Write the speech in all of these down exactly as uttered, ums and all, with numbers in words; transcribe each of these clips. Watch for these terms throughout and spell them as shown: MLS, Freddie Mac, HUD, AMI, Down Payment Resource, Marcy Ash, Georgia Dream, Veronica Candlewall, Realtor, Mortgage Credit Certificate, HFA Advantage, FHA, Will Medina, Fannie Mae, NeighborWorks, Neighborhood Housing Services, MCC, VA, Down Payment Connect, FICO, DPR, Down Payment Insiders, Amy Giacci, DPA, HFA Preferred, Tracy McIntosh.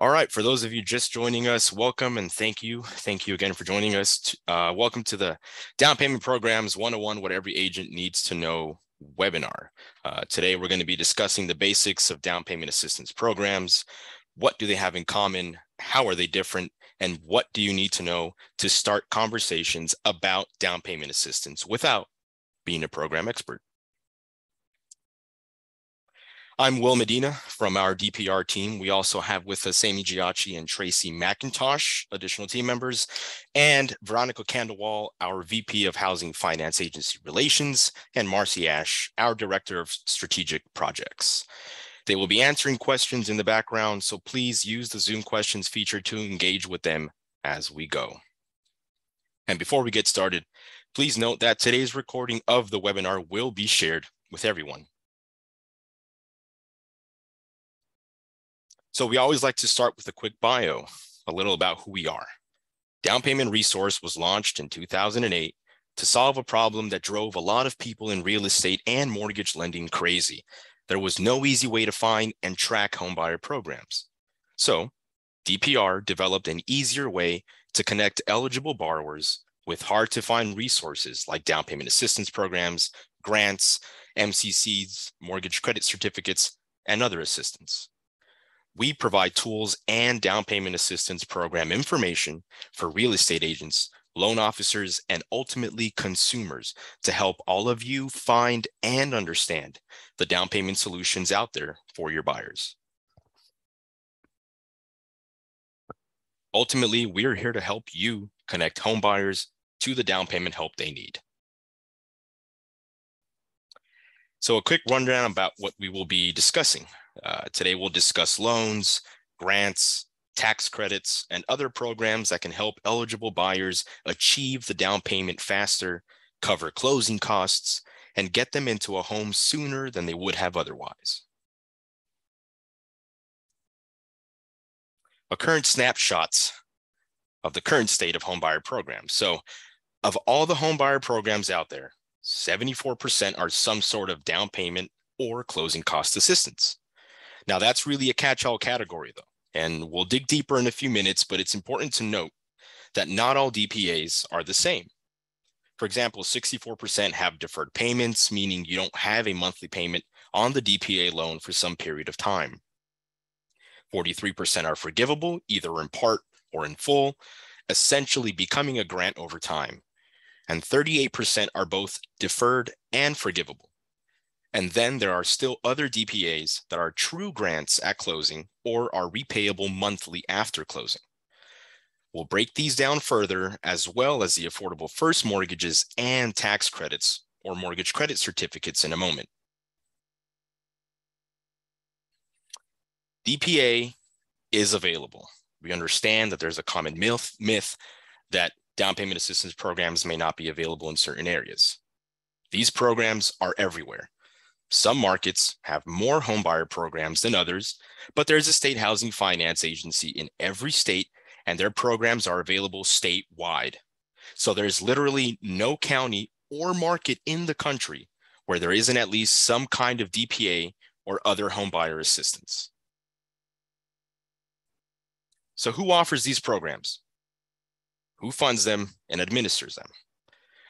All right, for those of you just joining us, welcome and thank you. Thank you again for joining us. To, uh, welcome to the Down Payment Programs one oh one, What Every Agent Needs to Know webinar. Uh, today, we're going to be discussing the basics of down payment assistance programs. What do they have in common? How are they different? And what do you need to know to start conversations about down payment assistance without being a program expert? I'm Will Medina from our D P R team. We also have with us Amy Giacci and Tracy McIntosh, additional team members, and Veronica Candlewall, our V P of Housing Finance Agency Relations, and Marcy Ash, our Director of Strategic Projects. They will be answering questions in the background, so please use the Zoom questions feature to engage with them as we go. And before we get started, please note that today's recording of the webinar will be shared with everyone. So we always like to start with a quick bio, a little about who we are. Down Payment Resource was launched in two thousand eight to solve a problem that drove a lot of people in real estate and mortgage lending crazy. There was no easy way to find and track homebuyer programs. So D P R developed an easier way to connect eligible borrowers with hard to find resources like down payment assistance programs, grants, M C Cs, mortgage credit certificates, and other assistance. We provide tools and down payment assistance program information for real estate agents, loan officers, and ultimately consumers to help all of you find and understand the down payment solutions out there for your buyers. Ultimately, we're here to help you connect home buyers to the down payment help they need. So a quick rundown about what we will be discussing. Uh, today, we'll discuss loans, grants, tax credits, and other programs that can help eligible buyers achieve the down payment faster, cover closing costs, and get them into a home sooner than they would have otherwise. A current snapshot of the current state of homebuyer programs. So of all the homebuyer programs out there, seventy-four percent are some sort of down payment or closing cost assistance. Now, that's really a catch-all category, though, and we'll dig deeper in a few minutes, but it's important to note that not all D P As are the same. For example, sixty-four percent have deferred payments, meaning you don't have a monthly payment on the D P A loan for some period of time. forty-three percent are forgivable, either in part or in full, essentially becoming a grant over time. And thirty-eight percent are both deferred and forgivable. And then there are still other D P As that are true grants at closing or are repayable monthly after closing. We'll break these down further, as well as the affordable first mortgages and tax credits or mortgage credit certificates in a moment. D P A is available. We understand that there's a common myth, myth that down payment assistance programs may not be available in certain areas. These programs are everywhere. Some markets have more homebuyer programs than others, but there's a state housing finance agency in every state, and their programs are available statewide. So there's literally no county or market in the country where there isn't at least some kind of D P A or other homebuyer assistance. So who offers these programs? Who funds them and administers them?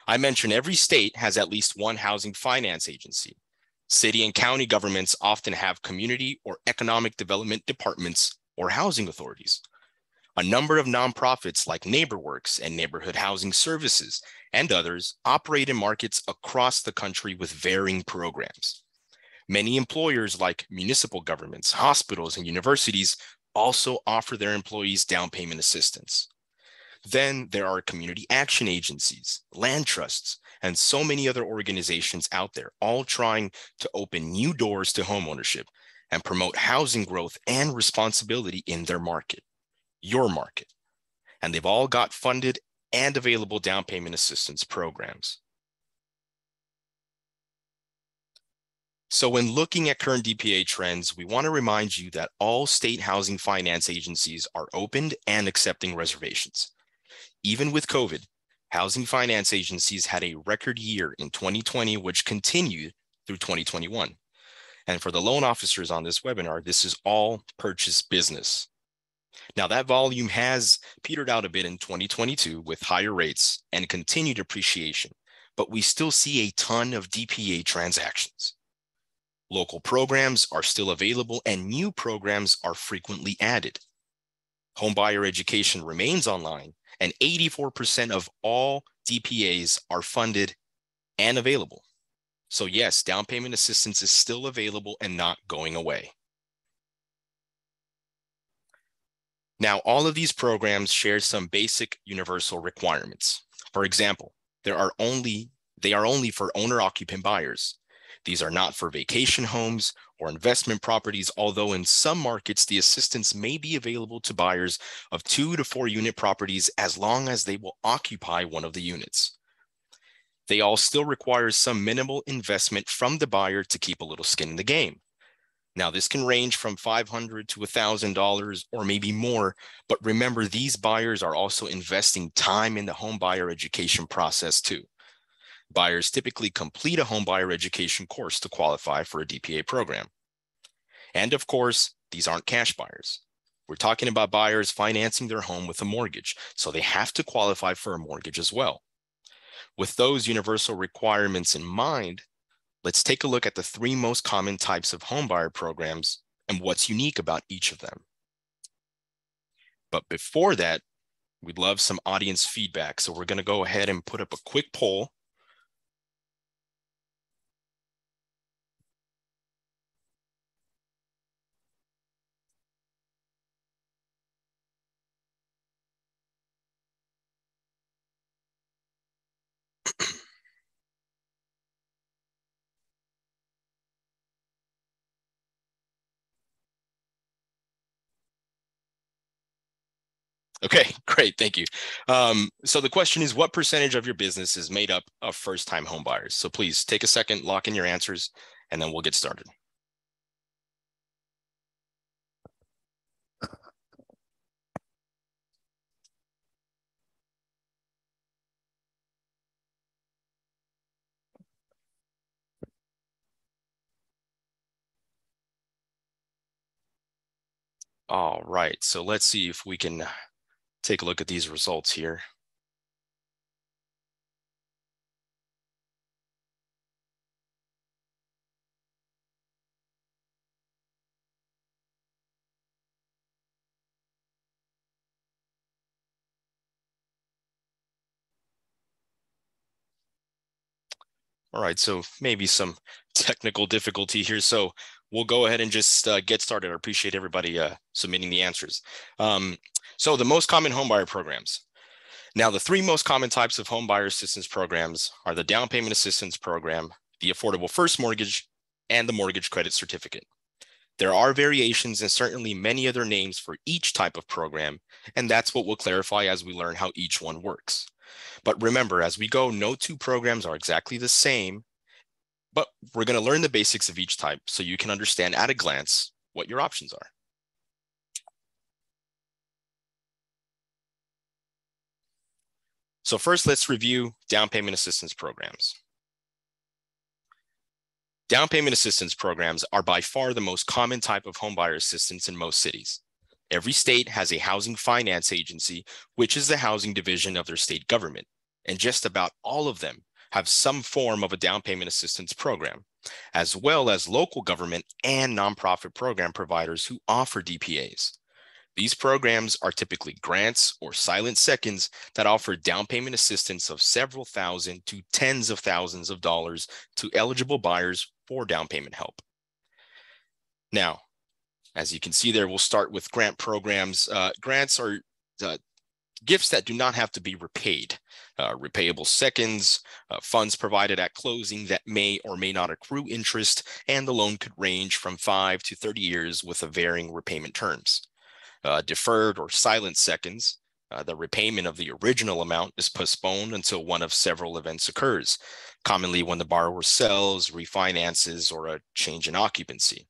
I mentioned every state has at least one housing finance agency. City and county governments often have community or economic development departments or housing authorities. A number of nonprofits like NeighborWorks and Neighborhood Housing Services and others operate in markets across the country with varying programs. Many employers like municipal governments, hospitals, and universities also offer their employees down payment assistance. Then there are community action agencies, land trusts, and so many other organizations out there, all trying to open new doors to homeownership and promote housing growth and responsibility in their market, your market. And they've all got funded and available down payment assistance programs. So when looking at current D P A trends, we want to remind you that all state housing finance agencies are opened and accepting reservations. Even with COVID, housing finance agencies had a record year in twenty twenty, which continued through twenty twenty-one. And for the loan officers on this webinar, this is all purchase business. Now, that volume has petered out a bit in twenty twenty-two with higher rates and continued appreciation, but we still see a ton of D P A transactions. Local programs are still available and new programs are frequently added. Homebuyer education remains online and eighty-four percent of all D P As are funded and available. So yes, down payment assistance is still available and not going away. Now, all of these programs share some basic universal requirements. For example, there are only, they are only for owner-occupant buyers. These are not for vacation homes or investment properties, although in some markets, the assistance may be available to buyers of two to four unit properties as long as they will occupy one of the units. They all still require some minimal investment from the buyer to keep a little skin in the game. Now, this can range from five hundred dollars to one thousand dollars or maybe more, but remember, these buyers are also investing time in the home buyer education process too. Buyers typically complete a home buyer education course to qualify for a D P A program. And of course, these aren't cash buyers. We're talking about buyers financing their home with a mortgage, so they have to qualify for a mortgage as well. With those universal requirements in mind, let's take a look at the three most common types of homebuyer programs and what's unique about each of them. But before that, we'd love some audience feedback. So we're going to go ahead and put up a quick poll. Okay, great, thank you. Um, so the question is, what percentage of your business is made up of first-time home buyers? So please take a second, lock in your answers, and then we'll get started. All right, so let's see if we can take a look at these results here. All right, so maybe some technical difficulty here. So we'll go ahead and just uh, get started. I appreciate everybody uh, submitting the answers. Um, so the most common homebuyer programs. Now, the three most common types of homebuyer assistance programs are the down payment assistance program, the affordable first mortgage, and the mortgage credit certificate. There are variations and certainly many other names for each type of program, and that's what we'll clarify as we learn how each one works. But remember, as we go, no two programs are exactly the same, but we're going to learn the basics of each type so you can understand at a glance what your options are. So first, let's review down payment assistance programs. Down payment assistance programs are by far the most common type of homebuyer assistance in most cities. Every state has a housing finance agency, which is the housing division of their state government, and just about all of them have some form of a down payment assistance program, as well as local government and nonprofit program providers who offer D P As. These programs are typically grants or silent seconds that offer down payment assistance of several thousand to tens of thousands of dollars to eligible buyers for down payment help. Now, as you can see there, we'll start with grant programs. Uh, grants are uh, gifts that do not have to be repaid, uh, repayable seconds, uh, funds provided at closing that may or may not accrue interest, and the loan could range from five to thirty years with a varying repayment terms. Uh, deferred or silent seconds, uh, the repayment of the original amount is postponed until one of several events occurs, commonly when the borrower sells, refinances, or a change in occupancy.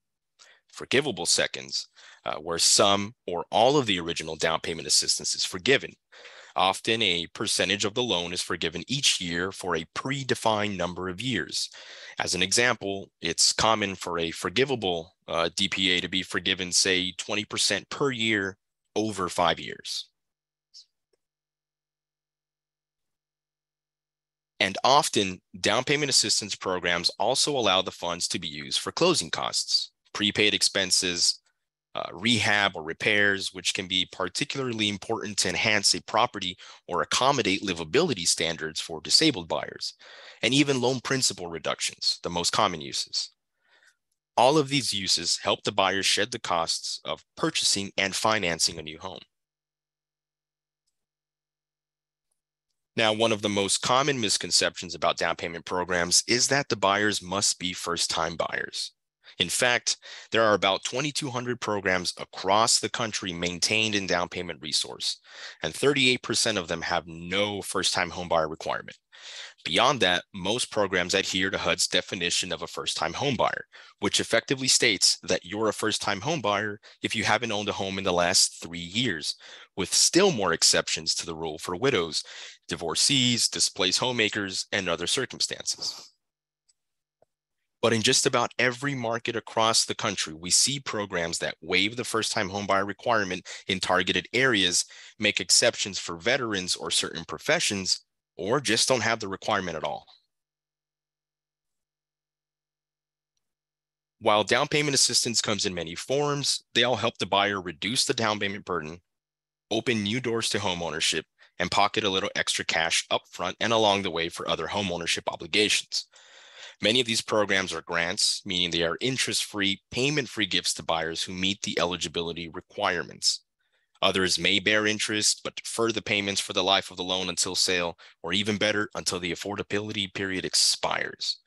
Forgivable seconds, Uh, where some or all of the original down payment assistance is forgiven. Often a percentage of the loan is forgiven each year for a predefined number of years. As an example, it's common for a forgivable uh, D P A to be forgiven, say, twenty percent per year over five years. And often, down payment assistance programs also allow the funds to be used for closing costs, prepaid expenses, uh, rehab or repairs, which can be particularly important to enhance a property or accommodate livability standards for disabled buyers, and even loan principal reductions, the most common uses. All of these uses help the buyer shed the costs of purchasing and financing a new home. Now, one of the most common misconceptions about down payment programs is that the buyers must be first-time buyers. In fact, there are about twenty-two hundred programs across the country maintained in Down Payment Resource, and thirty-eight percent of them have no first-time homebuyer requirement. Beyond that, most programs adhere to H U D's definition of a first-time homebuyer, which effectively states that you're a first-time homebuyer if you haven't owned a home in the last three years, with still more exceptions to the rule for widows, divorcees, displaced homemakers, and other circumstances. But in just about every market across the country, we see programs that waive the first-time homebuyer requirement in targeted areas, make exceptions for veterans or certain professions, or just don't have the requirement at all. While down payment assistance comes in many forms, they all help the buyer reduce the down payment burden, open new doors to homeownership, and pocket a little extra cash upfront and along the way for other homeownership obligations. Many of these programs are grants, meaning they are interest-free, payment-free gifts to buyers who meet the eligibility requirements. Others may bear interest, but defer the payments for the life of the loan until sale, or even better, until the affordability period expires.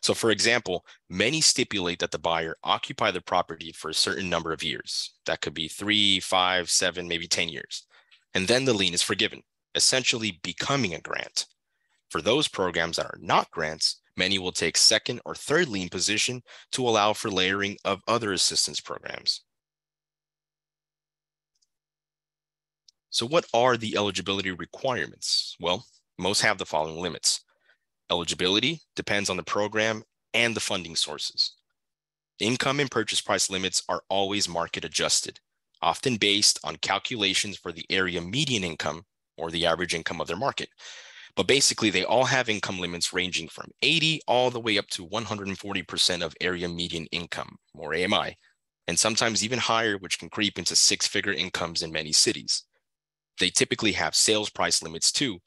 So for example, many stipulate that the buyer occupy the property for a certain number of years. That could be three, five, seven, maybe ten years. And then the lien is forgiven, essentially becoming a grant. For those programs that are not grants, many will take second or third lien position to allow for layering of other assistance programs. So what are the eligibility requirements? Well, most have the following limits. Eligibility depends on the program and the funding sources. Income and purchase price limits are always market adjusted, often based on calculations for the area median income or the average income of their market. But basically, they all have income limits ranging from eighty all the way up to one hundred forty percent of area median income, or A M I, and sometimes even higher, which can creep into six-figure incomes in many cities. They typically have sales price limits too,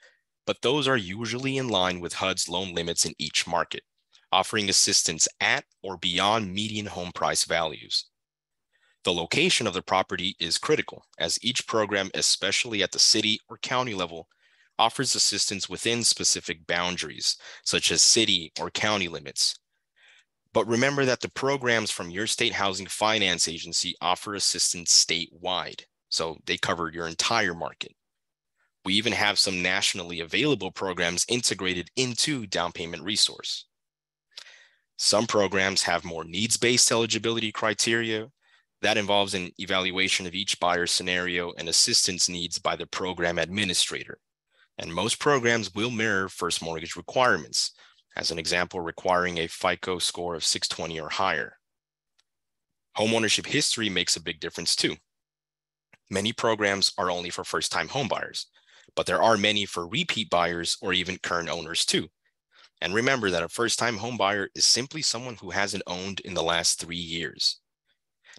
but those are usually in line with H U D's loan limits in each market, offering assistance at or beyond median home price values. The location of the property is critical, as each program, especially at the city or county level, offers assistance within specific boundaries, such as city or county limits. But remember that the programs from your state housing finance agency offer assistance statewide, so they cover your entire market. We even have some nationally available programs integrated into Down Payment Resource. Some programs have more needs-based eligibility criteria. That involves an evaluation of each buyer scenario and assistance needs by the program administrator. And most programs will mirror first mortgage requirements, as an example, requiring a FICO score of six twenty or higher. Homeownership history makes a big difference too. Many programs are only for first-time homebuyers, but there are many for repeat buyers or even current owners too. And remember that a first-time homebuyer is simply someone who hasn't owned in the last three years.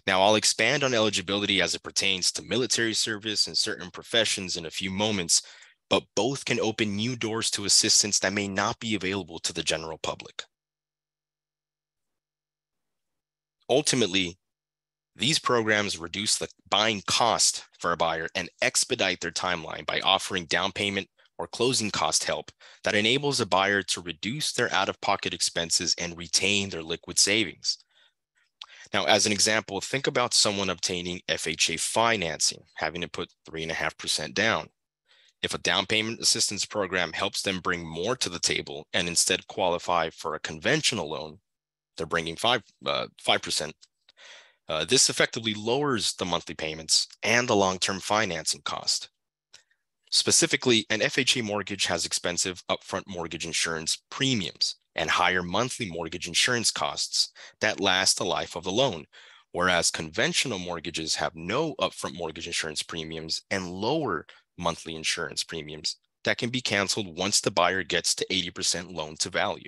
Now, I'll expand on eligibility as it pertains to military service and certain professions in a few moments, but both can open new doors to assistance that may not be available to the general public. Ultimately, these programs reduce the buying cost for a buyer and expedite their timeline by offering down payment or closing cost help that enables a buyer to reduce their out-of-pocket expenses and retain their liquid savings. Now, as an example, think about someone obtaining F H A financing, having to put three point five percent down. If a down payment assistance program helps them bring more to the table and instead qualify for a conventional loan, they're bringing five percent. Uh, this effectively lowers the monthly payments and the long-term financing cost. Specifically, an F H A mortgage has expensive upfront mortgage insurance premiums and higher monthly mortgage insurance costs that last the life of the loan, whereas conventional mortgages have no upfront mortgage insurance premiums and lower monthly insurance premiums that can be canceled once the buyer gets to eighty percent loan to value.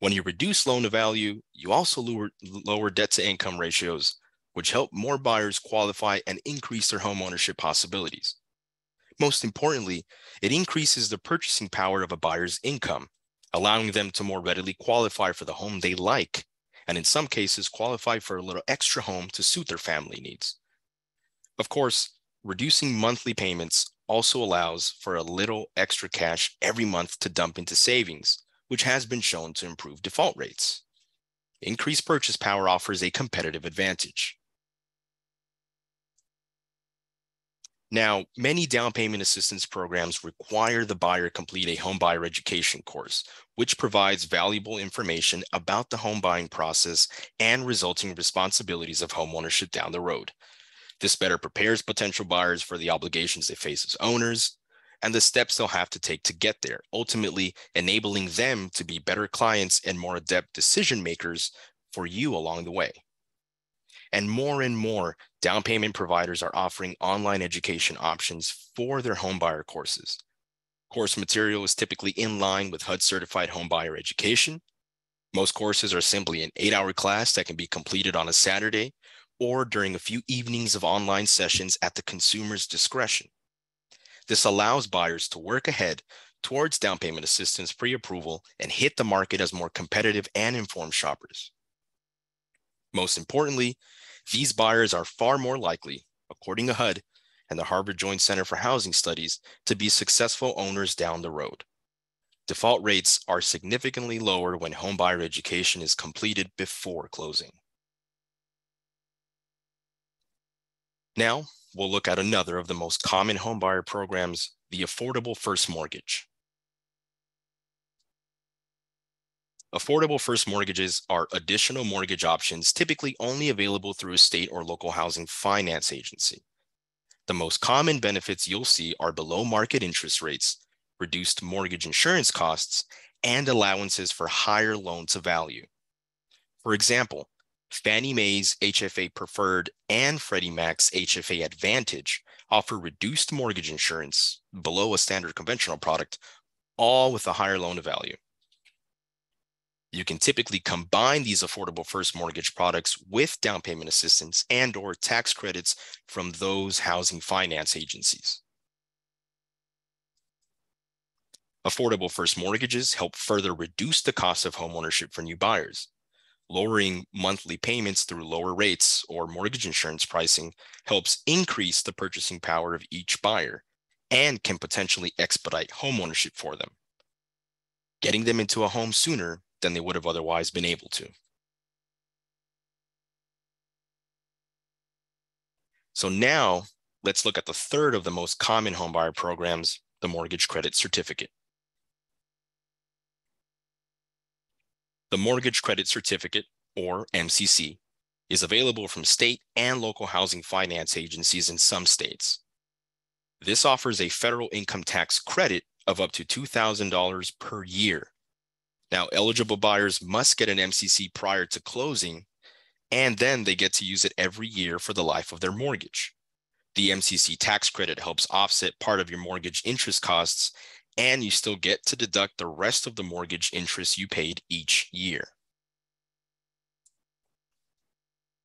When you reduce loan to value, you also lower, lower debt to income ratios, which help more buyers qualify and increase their homeownership possibilities. Most importantly, it increases the purchasing power of a buyer's income, allowing them to more readily qualify for the home they like, and in some cases qualify for a little extra home to suit their family needs. Of course, reducing monthly payments also allows for a little extra cash every month to dump into savings, which has been shown to improve default rates. Increased purchase power offers a competitive advantage. Now, many down payment assistance programs require the buyer complete a home buyer education course, which provides valuable information about the home buying process and resulting responsibilities of homeownership down the road. This better prepares potential buyers for the obligations they face as owners and the steps they'll have to take to get there, ultimately enabling them to be better clients and more adept decision makers for you along the way. And more and more down payment providers are offering online education options for their homebuyer courses. Course material is typically in line with H U D certified homebuyer education. Most courses are simply an eight-hour class that can be completed on a Saturday or during a few evenings of online sessions at the consumer's discretion. This allows buyers to work ahead towards down payment assistance pre-approval and hit the market as more competitive and informed shoppers. Most importantly, these buyers are far more likely, according to H U D and the Harvard Joint Center for Housing Studies, to be successful owners down the road. Default rates are significantly lower when homebuyer education is completed before closing. Now, we'll look at another of the most common homebuyer programs, the Affordable First Mortgage. Affordable first mortgages are additional mortgage options typically only available through a state or local housing finance agency. The most common benefits you'll see are below market interest rates, reduced mortgage insurance costs, and allowances for higher loan to value. For example, Fannie Mae's H F A Preferred and Freddie Mac's H F A Advantage offer reduced mortgage insurance below a standard conventional product, all with a higher loan to value. You can typically combine these affordable first mortgage products with down payment assistance and or tax credits from those housing finance agencies. Affordable first mortgages help further reduce the cost of homeownership for new buyers. Lowering monthly payments through lower rates or mortgage insurance pricing helps increase the purchasing power of each buyer and can potentially expedite homeownership for them, getting them into a home sooner than they would have otherwise been able to. So now let's look at the third of the most common homebuyer programs, the mortgage credit certificate. The mortgage credit certificate, or M C C, is available from state and local housing finance agencies in some states. This offers a federal income tax credit of up to two thousand dollars per year. Now, eligible buyers must get an M C C prior to closing, and then they get to use it every year for the life of their mortgage. The M C C tax credit helps offset part of your mortgage interest costs, and you still get to deduct the rest of the mortgage interest you paid each year.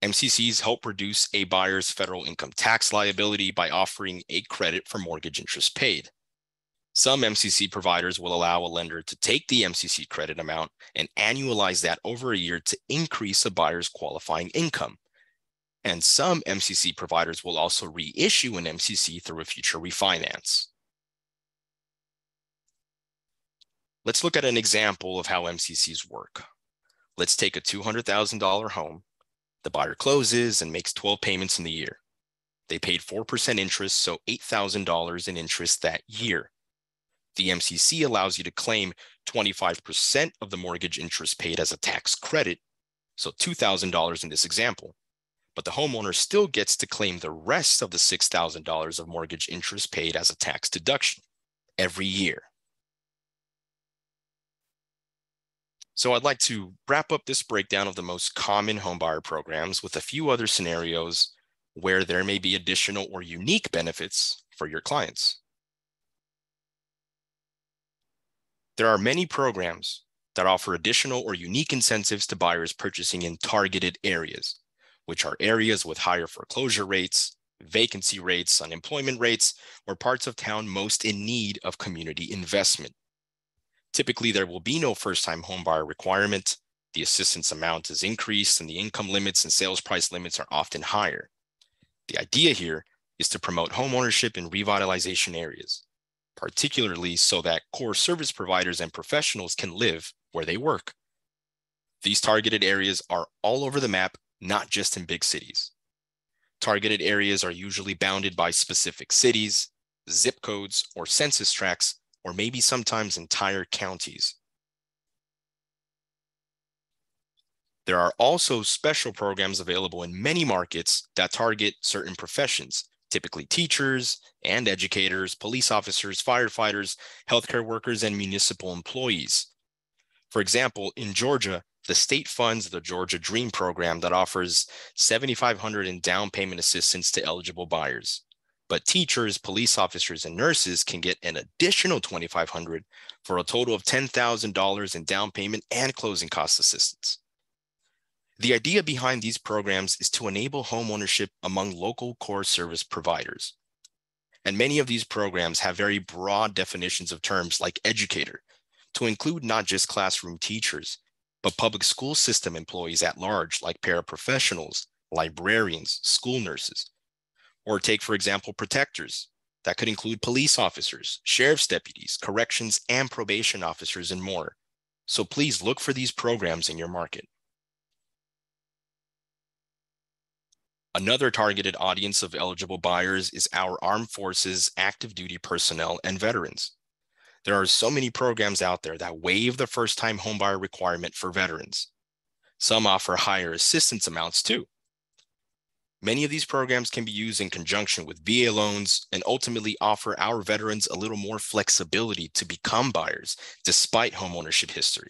M C Cs help reduce a buyer's federal income tax liability by offering a credit for mortgage interest paid. Some M C C providers will allow a lender to take the M C C credit amount and annualize that over a year to increase a buyer's qualifying income. And some M C C providers will also reissue an M C C through a future refinance. Let's look at an example of how M C Cs work. Let's take a two hundred thousand dollar home. The buyer closes and makes twelve payments in the year. They paid four percent interest, so eight thousand dollars in interest that year. The M C C allows you to claim twenty-five percent of the mortgage interest paid as a tax credit, so two thousand dollars in this example, but the homeowner still gets to claim the rest of the six thousand dollars of mortgage interest paid as a tax deduction every year. So I'd like to wrap up this breakdown of the most common homebuyer programs with a few other scenarios where there may be additional or unique benefits for your clients. There are many programs that offer additional or unique incentives to buyers purchasing in targeted areas, which are areas with higher foreclosure rates, vacancy rates, unemployment rates, or parts of town most in need of community investment. Typically, there will be no first-time homebuyer requirement. The assistance amount is increased, and the income limits and sales price limits are often higher. The idea here is to promote homeownership in revitalization areas, particularly so that core service providers and professionals can live where they work. These targeted areas are all over the map, not just in big cities. Targeted areas are usually bounded by specific cities, zip codes, or census tracts, or maybe sometimes entire counties. There are also special programs available in many markets that target certain professions, typically teachers and educators, police officers, firefighters, healthcare workers, and municipal employees. For example, in Georgia, the state funds the Georgia Dream program that offers seven thousand five hundred dollars in down payment assistance to eligible buyers. But teachers, police officers, and nurses can get an additional two thousand five hundred dollars for a total of ten thousand dollars in down payment and closing cost assistance. The idea behind these programs is to enable homeownership among local core service providers. And many of these programs have very broad definitions of terms like educator, to include not just classroom teachers, but public school system employees at large, like paraprofessionals, librarians, school nurses. Or take, for example, protectors. That could include police officers, sheriff's deputies, corrections, and probation officers, and more. So please look for these programs in your market. Another targeted audience of eligible buyers is our armed forces, active duty personnel, and veterans. There are so many programs out there that waive the first-time homebuyer requirement for veterans. Some offer higher assistance amounts too. Many of these programs can be used in conjunction with V A loans and ultimately offer our veterans a little more flexibility to become buyers despite homeownership history.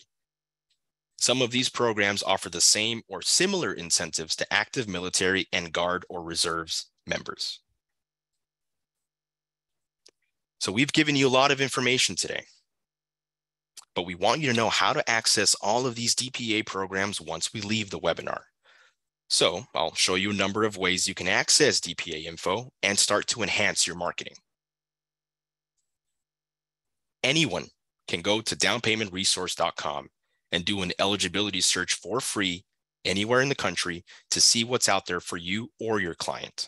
Some of these programs offer the same or similar incentives to active military and Guard or Reserves members. So we've given you a lot of information today, but we want you to know how to access all of these D P A programs once we leave the webinar. So I'll show you a number of ways you can access D P A info and start to enhance your marketing. Anyone can go to down payment resource dot com and do an eligibility search for free anywhere in the country to see what's out there for you or your client.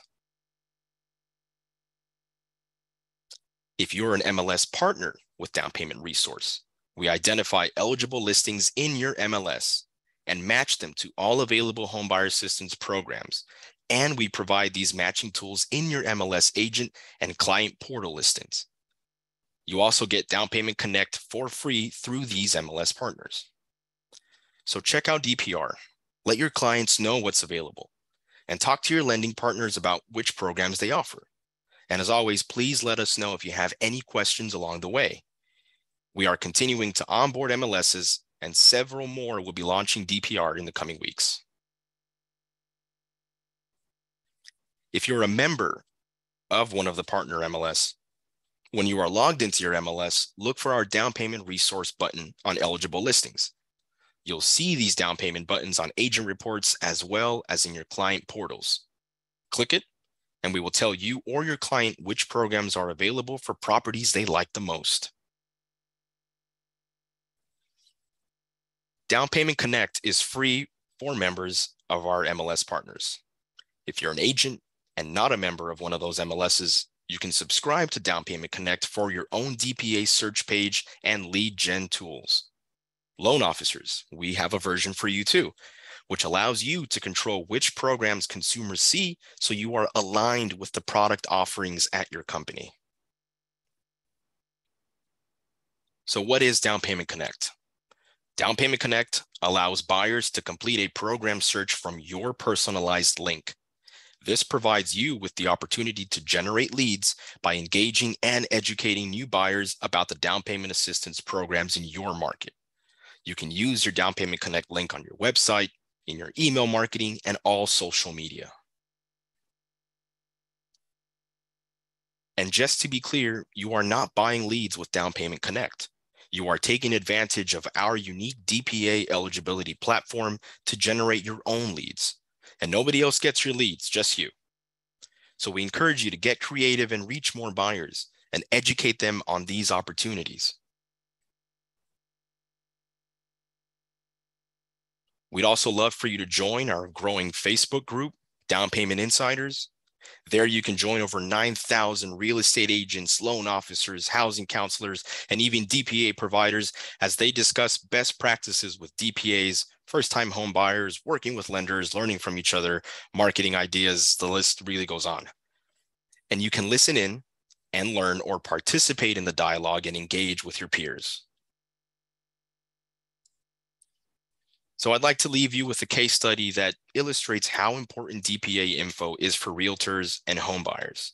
If you're an M L S partner with Down Payment Resource, we identify eligible listings in your M L S and match them to all available homebuyer assistance programs. And we provide these matching tools in your M L S agent and client portal listings. You also get Down Payment Connect for free through these M L S partners. So check out D P R, let your clients know what's available, and talk to your lending partners about which programs they offer. And as always, please let us know if you have any questions along the way. We are continuing to onboard M L Ss, and several more will be launching D P R in the coming weeks. If you're a member of one of the partner M L S, when you are logged into your M L S, look for our Down Payment Resource button on eligible listings. You'll see these down payment buttons on agent reports as well as in your client portals. Click it, and we will tell you or your client which programs are available for properties they like the most. Down Payment Connect is free for members of our M L S partners. If you're an agent and not a member of one of those M L Ss, you can subscribe to Down Payment Connect for your own D P A search page and lead gen tools. Loan officers, we have a version for you too, which allows you to control which programs consumers see so you are aligned with the product offerings at your company. So what is Down Payment Connect? Down Payment Connect allows buyers to complete a program search from your personalized link. This provides you with the opportunity to generate leads by engaging and educating new buyers about the down payment assistance programs in your market. You can use your Down Payment Connect link on your website, in your email marketing, and all social media. And just to be clear, you are not buying leads with Down Payment Connect. You are taking advantage of our unique D P A eligibility platform to generate your own leads. And nobody else gets your leads, just you. So we encourage you to get creative and reach more buyers and educate them on these opportunities. We'd also love for you to join our growing Facebook group, Down Payment Insiders. There you can join over nine thousand real estate agents, loan officers, housing counselors, and even D P A providers as they discuss best practices with D P As, first-time home buyers, working with lenders, learning from each other, marketing ideas, the list really goes on. And you can listen in and learn or participate in the dialogue and engage with your peers. So I'd like to leave you with a case study that illustrates how important D P A info is for realtors and home buyers.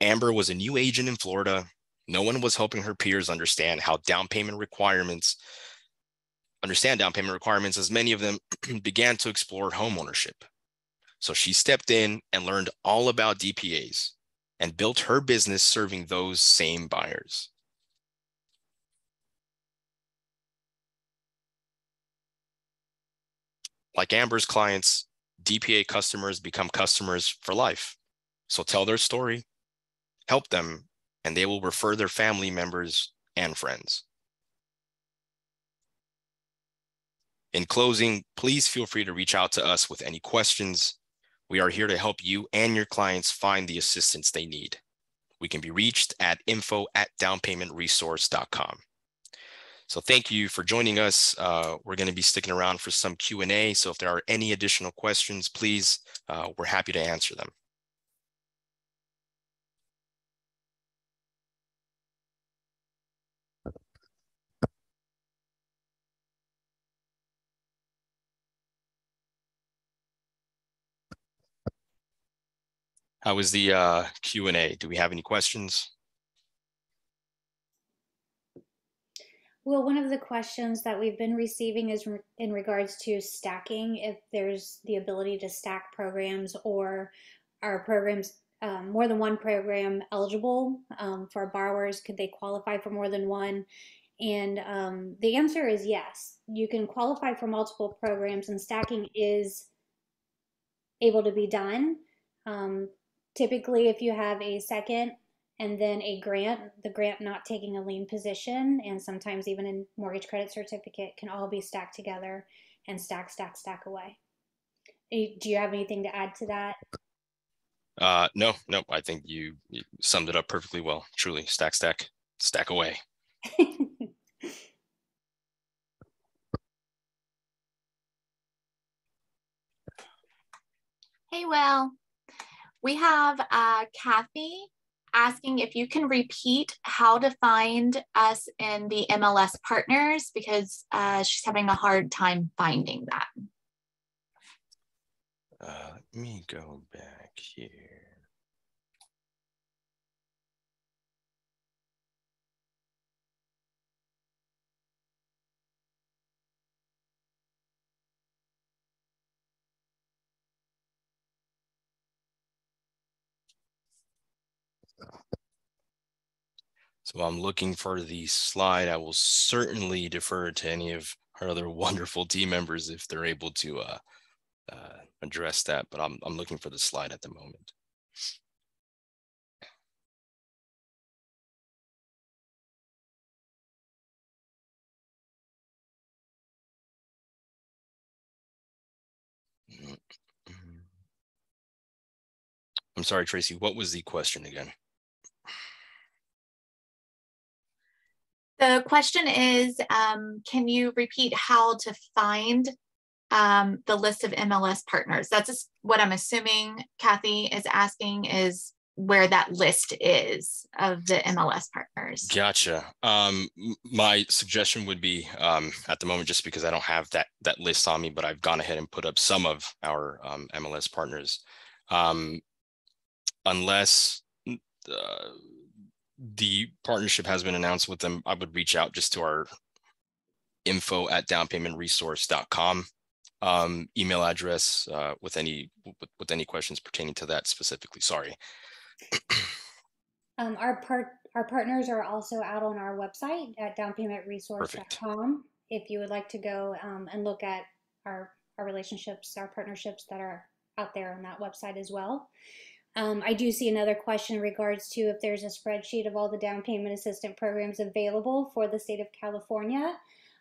Amber was a new agent in Florida. No one was helping her peers understand how down payment requirements, understand down payment requirements as many of them began to explore homeownership. So she stepped in and learned all about D P As and built her business serving those same buyers. Like Amber's clients, D P A customers become customers for life. So tell their story, help them, and they will refer their family members and friends. In closing, please feel free to reach out to us with any questions. We are here to help you and your clients find the assistance they need. We can be reached at info at down payment resource dot com. So thank you for joining us. Uh, we're going to be sticking around for some Q and A. So if there are any additional questions, please, uh, we're happy to answer them. How is the uh, Q and A? Do we have any questions? Well, one of the questions that we've been receiving is re in regards to stacking, if there's the ability to stack programs, or are programs, um, more than one program eligible um, for borrowers? Could they qualify for more than one? And um, the answer is yes. You can qualify for multiple programs, and stacking is able to be done. Um, typically, if you have a second and then a grant, the grant not taking a lien position, and sometimes even a mortgage credit certificate can all be stacked together and stack, stack, stack away. Do you have anything to add to that? Uh, no, no, I think you, you summed it up perfectly well. Truly, stack, stack, stack away. Hey, well, we have uh, Kathy asking if you can repeat how to find us in the M L S partners, because uh, she's having a hard time finding that. Uh, let me go back here. So I'm looking for the slide. I will certainly defer to any of our other wonderful team members if they're able to uh, uh, address that, but I'm, I'm looking for the slide at the moment. I'm sorry, Tracy, what was the question again? The question is, um, can you repeat how to find um, the list of M L S partners? That's what I'm assuming Kathy is asking, is where that list is of the M L S partners. Gotcha. Um, my suggestion would be, um, at the moment, just because I don't have that, that list on me, but I've gone ahead and put up some of our um, M L S partners. Um, unless... Uh, the partnership has been announced with them, I would reach out just to our info at down payment resource dot com um, email address uh, with any with, with any questions pertaining to that specifically. Sorry. um, our part our partners are also out on our website at down payment resource dot com. If you would like to go um, and look at our our relationships, our partnerships that are out there on that website as well. Um, I do see another question in regards to if there's a spreadsheet of all the down payment assistance programs available for the state of California.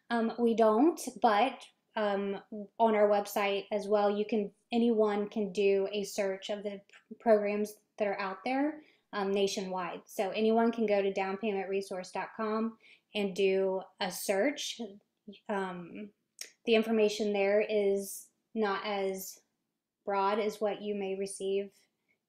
Um, we don't, but um, on our website as well, you can, anyone can do a search of the programs that are out there um, nationwide. So anyone can go to down payment resource dot com and do a search. Um, the information there is not as broad as what you may receive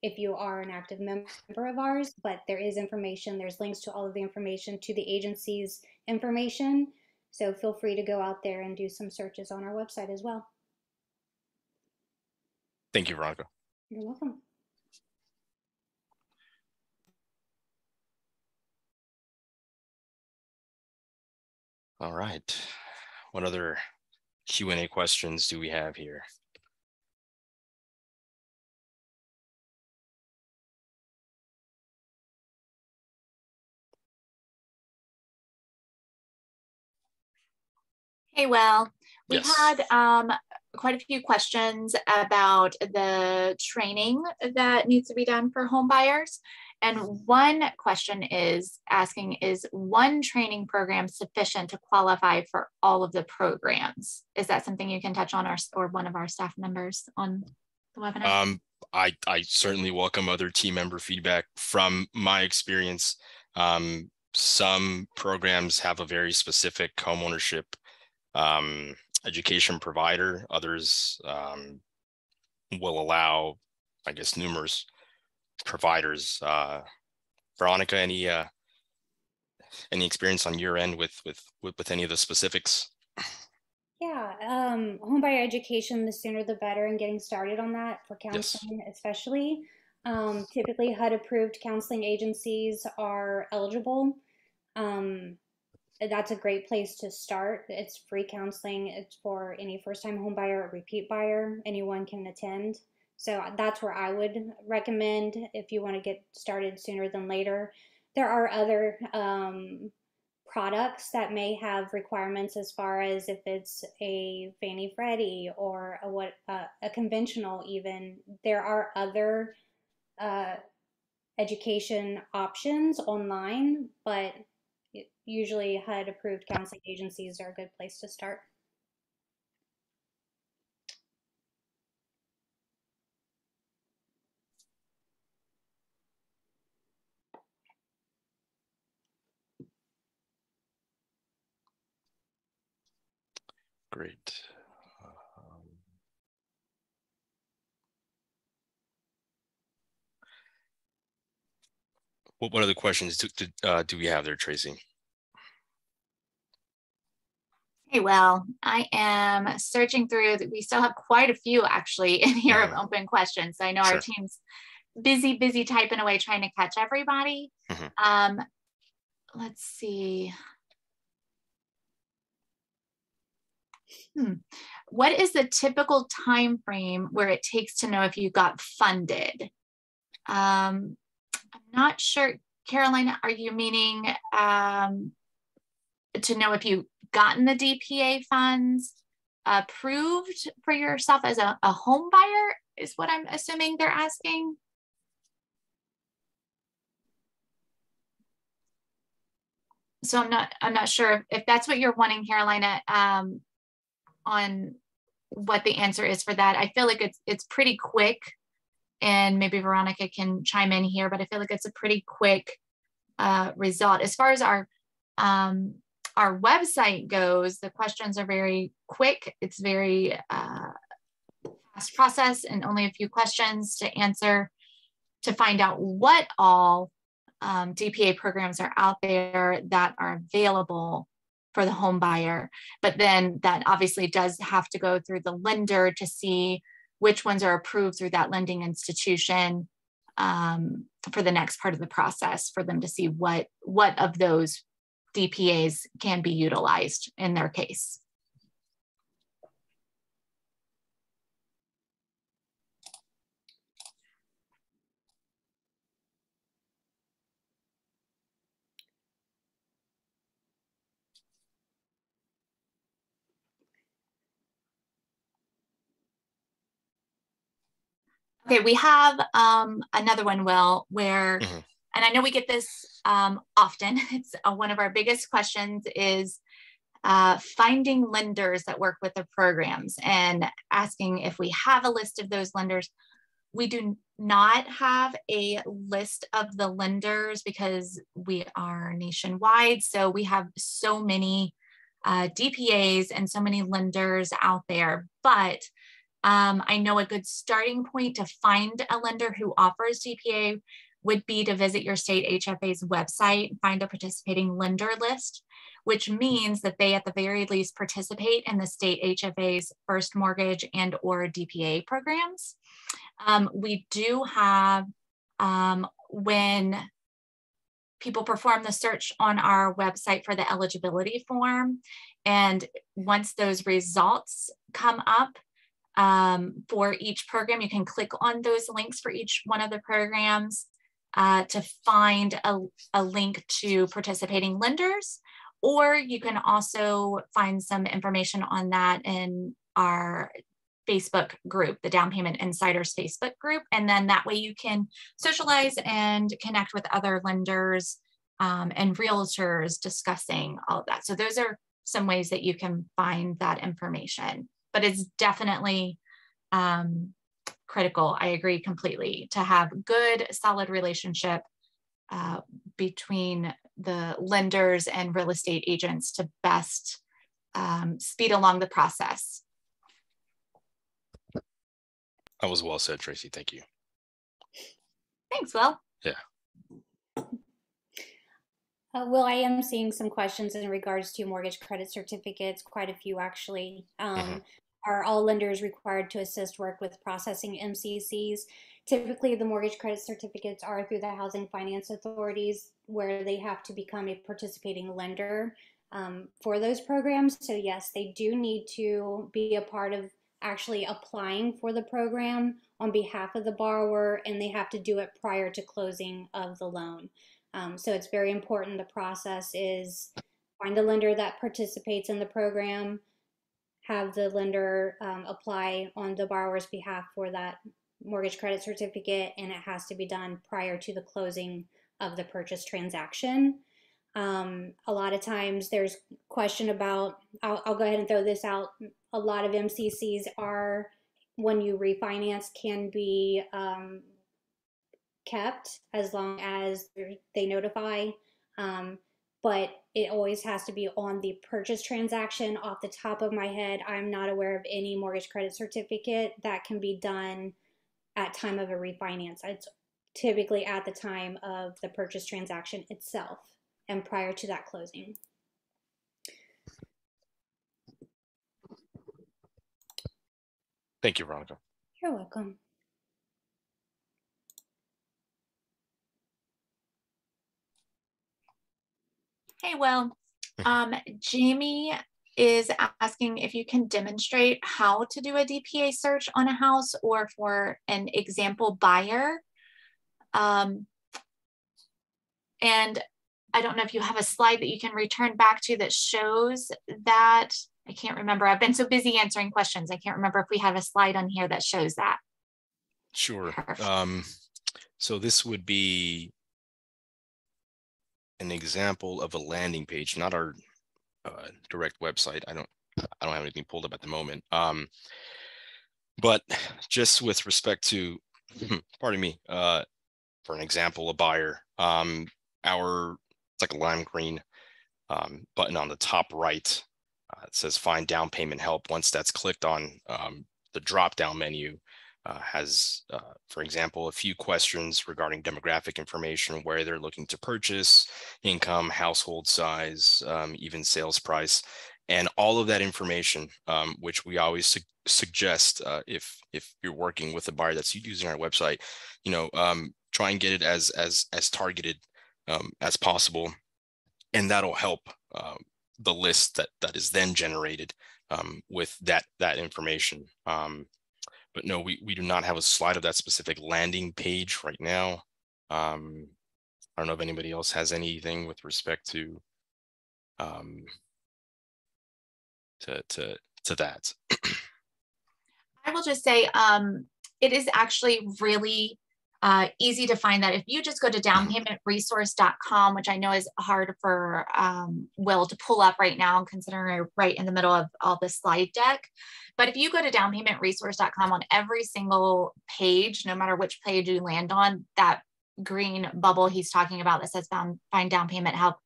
if you are an active member of ours, but there is information, there's links to all of the information, to the agency's information. So feel free to go out there and do some searches on our website as well. Thank you, Veronica. You're welcome. All right. What other Q and A questions do we have here? Hey, well, we yes. had um, quite a few questions about the training that needs to be done for home buyers. And one question is asking, is one training program sufficient to qualify for all of the programs? Is that something you can touch on, or, or one of our staff members on the webinar? Um, I, I certainly welcome other team member feedback. From my experience, um, some programs have a very specific homeownership um education provider. Others um will allow, I guess, numerous providers. uh Veronica, any uh any experience on your end with with with, with any of the specifics? Yeah, um home buyer education, the sooner the better, and getting started on that for counseling. Yes. Especially um typically H U D approved counseling agencies are eligible. um That's a great place to start. It's free counseling. It's for any first-time home buyer or repeat buyer. Anyone can attend. So that's where I would recommend if you want to get started sooner than later. There are other um, products that may have requirements as far as if it's a Fannie Freddie or a, what, uh, a conventional even. There are other uh, education options online, but usually H U D approved counseling agencies are a good place to start. Great. Um, what, what other questions do, do, uh, do we have there, Tracy? Hey, well, I am searching through. We still have quite a few actually in here of open questions. I know sure. our team's busy, busy typing away trying to catch everybody. Mm-hmm. Um, let's see. Hmm. What is the typical time frame where it takes to know if you got funded? Um, I'm not sure. Carolina, are you meaning um, to know if you gotten the D P A funds approved for yourself as a, a home buyer is what I'm assuming they're asking? So I'm not, I'm not sure if that's what you're wanting, Carolina, um, on what the answer is for that. I feel like it's, it's pretty quick, and maybe Veronica can chime in here, but I feel like it's a pretty quick uh, result. As far as our, um, our website goes, the questions are very quick. It's very uh, fast process, and only a few questions to answer to find out what all um, D P A programs are out there that are available for the home buyer. But then that obviously does have to go through the lender to see which ones are approved through that lending institution um, for the next part of the process for them to see what, what of those D P As can be utilized in their case. Okay, we have um, another one, Will, where, mm-hmm. and I know we get this um, often, it's uh, one of our biggest questions is uh, finding lenders that work with the programs and asking if we have a list of those lenders. We do not have a list of the lenders because we are nationwide, so we have so many uh, D P As and so many lenders out there, but Um, I know a good starting point to find a lender who offers D P A would be to visit your state H F A's website and find a participating lender list, which means that they at the very least participate in the state H F A's first mortgage and or D P A programs. Um, we do have, um, when people perform the search on our website for the eligibility form, and once those results come up, Um, for each program, you can click on those links for each one of the programs uh, to find a, a link to participating lenders, or you can also find some information on that in our Facebook group, the Down Payment Insiders Facebook group, and then that way you can socialize and connect with other lenders um, and realtors discussing all of that. So those are some ways that you can find that information. But it's definitely um, critical, I agree completely, to have good, solid relationship uh, between the lenders and real estate agents to best um, speed along the process. That was well said, Tracy. Thank you. Thanks, Will. Yeah. Uh, well, I am seeing some questions in regards to mortgage credit certificates, quite a few actually. Um, mm-hmm. Are all lenders required to assist work with processing M C Cs? Typically, the mortgage credit certificates are through the housing finance authorities where they have to become a participating lender um, for those programs. So yes, they do need to be a part of actually applying for the program on behalf of the borrower, and they have to do it prior to closing of the loan. Um, so it's very important. The process is find a lender that participates in the program, have the lender um, apply on the borrower's behalf for that mortgage credit certificate, and it has to be done prior to the closing of the purchase transaction. Um, a lot of times there's question about, I'll, I'll go ahead and throw this out, a lot of M C Cs are, when you refinance, can be um, kept as long as they notify, um, but it always has to be on the purchase transaction. Off the top of my head, I'm not aware of any mortgage credit certificate that can be done at time of a refinance. It's typically at the time of the purchase transaction itself and prior to that closing. Thank you, Veronica. You're welcome. Hey, Will. Um, Jamie is asking if you can demonstrate how to do a D P A search on a house or for an example buyer. Um, and I don't know if you have a slide that you can return back to that shows that. I can't remember. I've been so busy answering questions. I can't remember if we have a slide on here that shows that. Sure. Um, so this would be an example of a landing page, not our uh, direct website. I don't, I don't have anything pulled up at the moment. Um, but just with respect to, pardon me, uh, for an example, a buyer, um, our it's like a lime green um, button on the top right. Uh, it says find down payment help. Once that's clicked on, um, the drop down menu Uh, has, uh, for example, a few questions regarding demographic information, where they're looking to purchase, income, household size, um, even sales price, and all of that information, um, which we always su suggest uh, if if you're working with a buyer that's using our website, you know, um, try and get it as as as targeted um, as possible. and that'll help uh, the list that that is then generated um, with that that information. Um, but no, we we do not have a slide of that specific landing page right now. Um, I don't know if anybody else has anything with respect to um, to to to that. I will just say um, it is actually really Uh, easy to find that if you just go to down payment resource dot com, which I know is hard for um, Will to pull up right now, considering I'm right in the middle of all the slide deck. But if you go to down payment resource dot com, on every single page, no matter which page you land on, that green bubble he's talking about that says found, find down payment help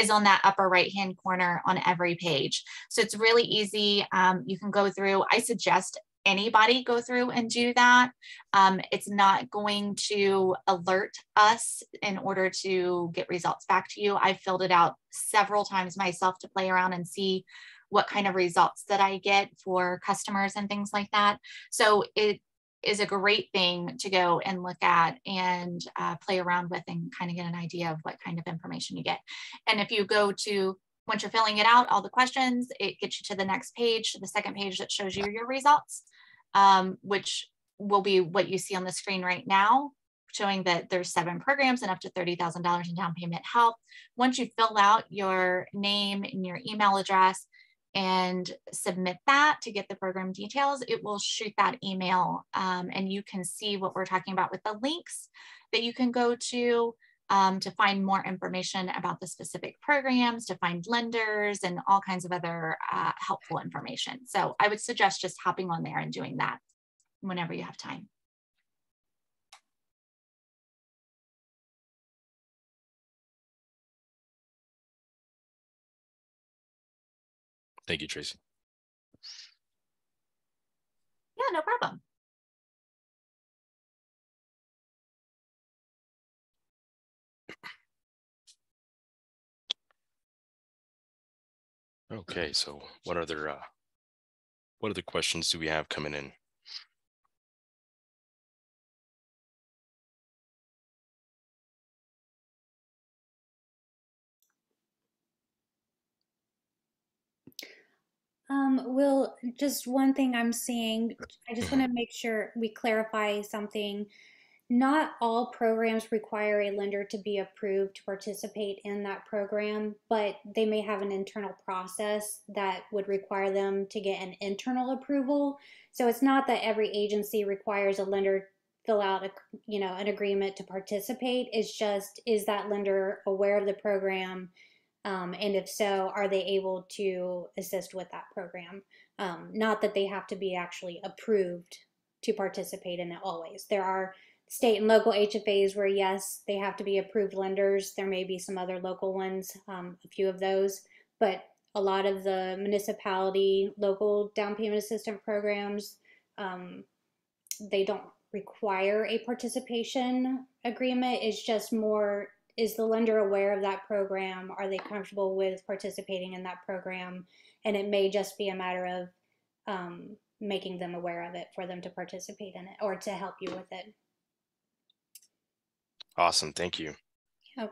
is on that upper right hand corner on every page. So it's really easy. Um, you can go through. I suggest anybody go through and do that. Um, it's not going to alert us in order to get results back to you. I filled it out several times myself to play around and see what kind of results that I get for customers and things like that. So it is a great thing to go and look at and uh, play around with and kind of get an idea of what kind of information you get. And if you go to, once you're filling it out, all the questions, it gets you to the next page, the second page that shows you your results, um, which will be what you see on the screen right now, showing that there's seven programs and up to thirty thousand dollars in down payment help. Once you fill out your name and your email address and submit that to get the program details, it will shoot that email um, and you can see what we're talking about with the links that you can go to. Um, to find more information about the specific programs, to find lenders and all kinds of other uh, helpful information. So I would suggest just hopping on there and doing that whenever you have time. Thank you, Tracy. Yeah, no problem. Okay, so what other uh, what other questions do we have coming in? Um, Will, just one thing I'm seeing, I just want to make sure we clarify something. Not all programs require a lender to be approved to participate in that program, but they may have an internal process that would require them to get an internal approval. So it's not that every agency requires a lender to fill out a, you know, an agreement to participate. It's just, is that lender aware of the program? Um, and if so, are they able to assist with that program? Um, not that they have to be actually approved to participate in it always. There are state and local H F As where, yes, they have to be approved lenders. There may be some other local ones, um, a few of those, but a lot of the municipality, local down payment assistance programs, um, they don't require a participation agreement. It's just more, is the lender aware of that program? Are they comfortable with participating in that program? And it may just be a matter of um, making them aware of it for them to participate in it or to help you with it. Awesome, thank you. Yep.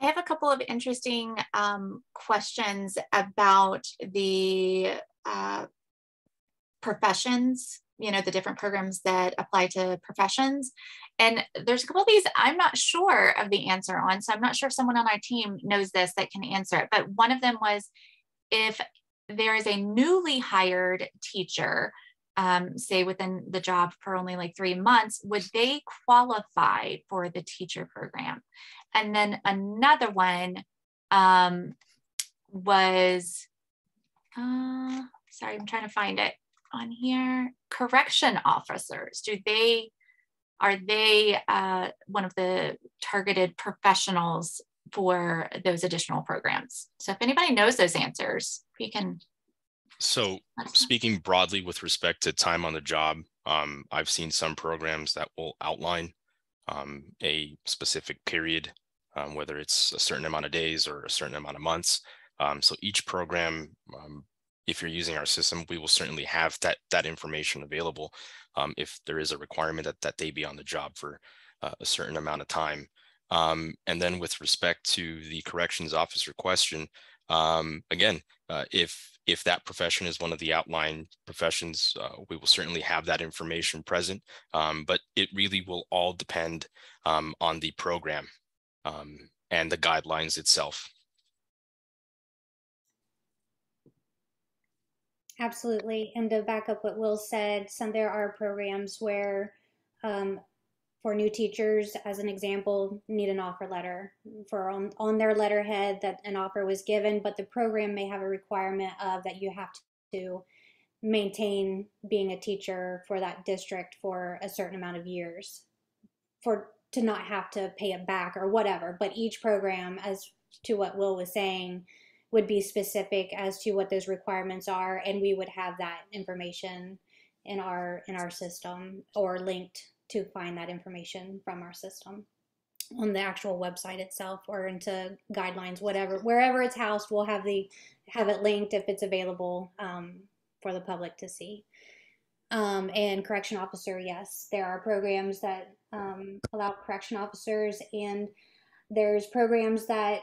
I have a couple of interesting um, questions about the uh, professions, you know, the different programs that apply to professions. And there's a couple of these I'm not sure of the answer on. So I'm not sure if someone on our team knows this that can answer it. But one of them was if there is a newly hired teacher, um, say within the job for only like three months, would they qualify for the teacher program? And then another one um, was, uh, sorry, I'm trying to find it on here. Correction officers, do they, are they uh, one of the targeted professionals for those additional programs? So if anybody knows those answers, we can So speaking broadly with respect to time on the job, um, I've seen some programs that will outline um, a specific period, um, whether it's a certain amount of days or a certain amount of months. Um, so each program, um, if you're using our system, we will certainly have that, that information available um, if there is a requirement that, that they be on the job for uh, a certain amount of time. Um, and then with respect to the corrections officer question, um, again, uh, if if that profession is one of the outlined professions, uh, we will certainly have that information present, um, but it really will all depend um, on the program um, and the guidelines itself. Absolutely, and to back up what Will said, some there are programs where, um, for new teachers, as an example, need an offer letter for on, on their letterhead that an offer was given, but the program may have a requirement of that you have to maintain being a teacher for that district for a certain amount of years, for to not have to pay it back or whatever. But each program, as to what Will was saying, would be specific as to what those requirements are, and we would have that information in our in our system or linked to find that information from our system on the actual website itself or into guidelines, whatever, wherever it's housed, we'll have the have it linked if it's available um, for the public to see. Um, and correction officer, yes, there are programs that um, allow correction officers, and there's programs that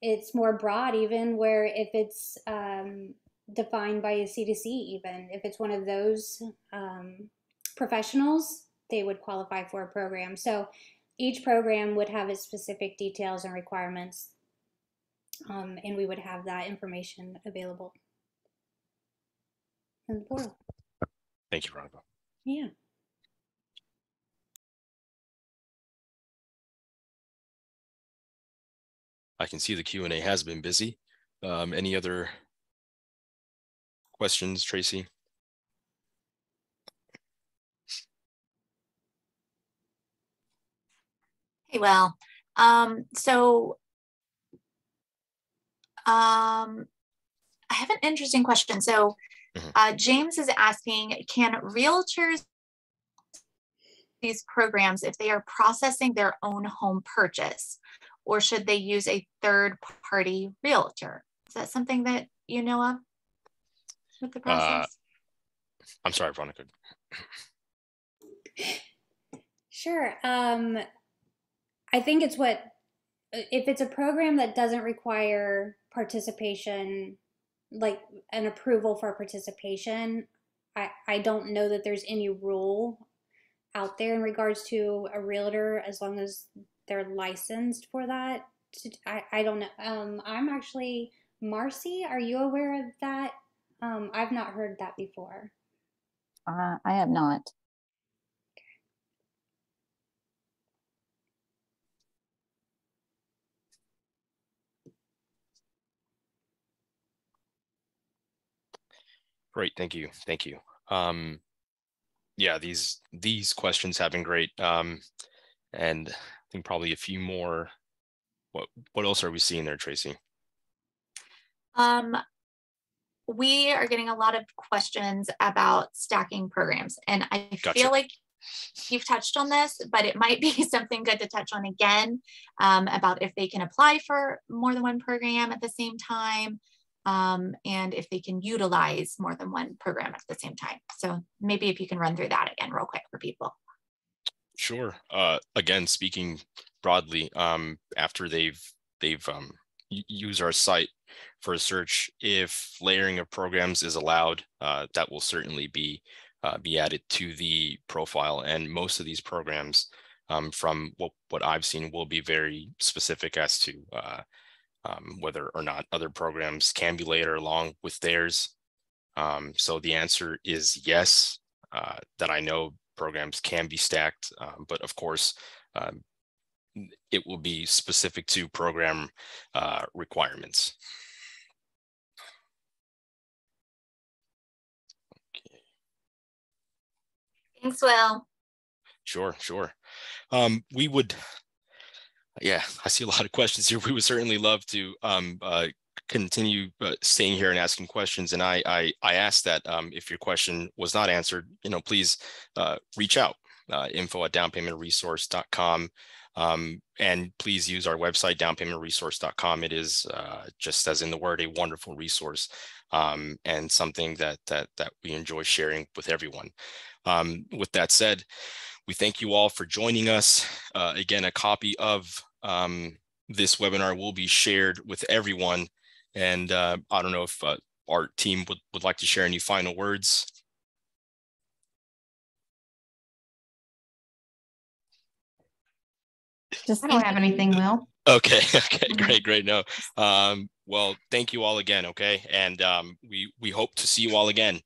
it's more broad, even where if it's um, defined by a C D C, even if it's one of those um, professionals, they would qualify for a program. So each program would have its specific details and requirements, um, and we would have that information available in the portal. Thank you, Veronica. Yeah. I can see the Q and A has been busy. Um, any other questions, Tracy? Hey, well, um, so um, I have an interesting question. So mm-hmm. uh, James is asking, can realtors these programs if they are processing their own home purchase? Or should they use a third-party realtor? Is that something that you know of with the process? Uh, I'm sorry, Veronica. Sure. Um, I think it's what, if it's a program that doesn't require participation, like an approval for participation, I, I don't know that there's any rule out there in regards to a realtor, as long as they're licensed for that. I, I don't know. Um, I'm actually, Marcy, are you aware of that? Um, I've not heard that before. Uh, I have not. Okay. Great, thank you, thank you. Um, yeah, these, these questions have been great. Um, and I think probably a few more. What what else are we seeing there, Tracy? Um, we are getting a lot of questions about stacking programs, and I gotcha. feel like you've touched on this, but it might be something good to touch on again um, about if they can apply for more than one program at the same time, um, and if they can utilize more than one program at the same time. So maybe if you can run through that again real quick for people. Sure. Uh, again, speaking broadly, um, after they've they've um, used our site for a search, if layering of programs is allowed, uh, that will certainly be uh, be added to the profile. And most of these programs, um, from what what I've seen, will be very specific as to uh, um, whether or not other programs can be layered along with theirs. Um, so the answer is yes. Uh, that I know. Programs can be stacked, um, but of course, um, it will be specific to program uh, requirements. Okay. Thanks, Will. Sure, sure. Um, we would, yeah, I see a lot of questions here. We would certainly love to um, uh, continue uh, staying here and asking questions. And I, I, I ask that um, if your question was not answered, you know, please uh, reach out, uh, info at down payment resource dot com. Um, and please use our website, down payment resource dot com. It is, uh, just as in the word, a wonderful resource, um, and something that, that, that we enjoy sharing with everyone. Um, with that said, we thank you all for joining us. Uh, again, a copy of um, this webinar will be shared with everyone. And uh, I don't know if uh, our team would, would like to share any final words. Just I don't have anything, Will. Okay. Okay. Great. Great. No. Um, well, thank you all again. Okay. And um, we, we hope to see you all again.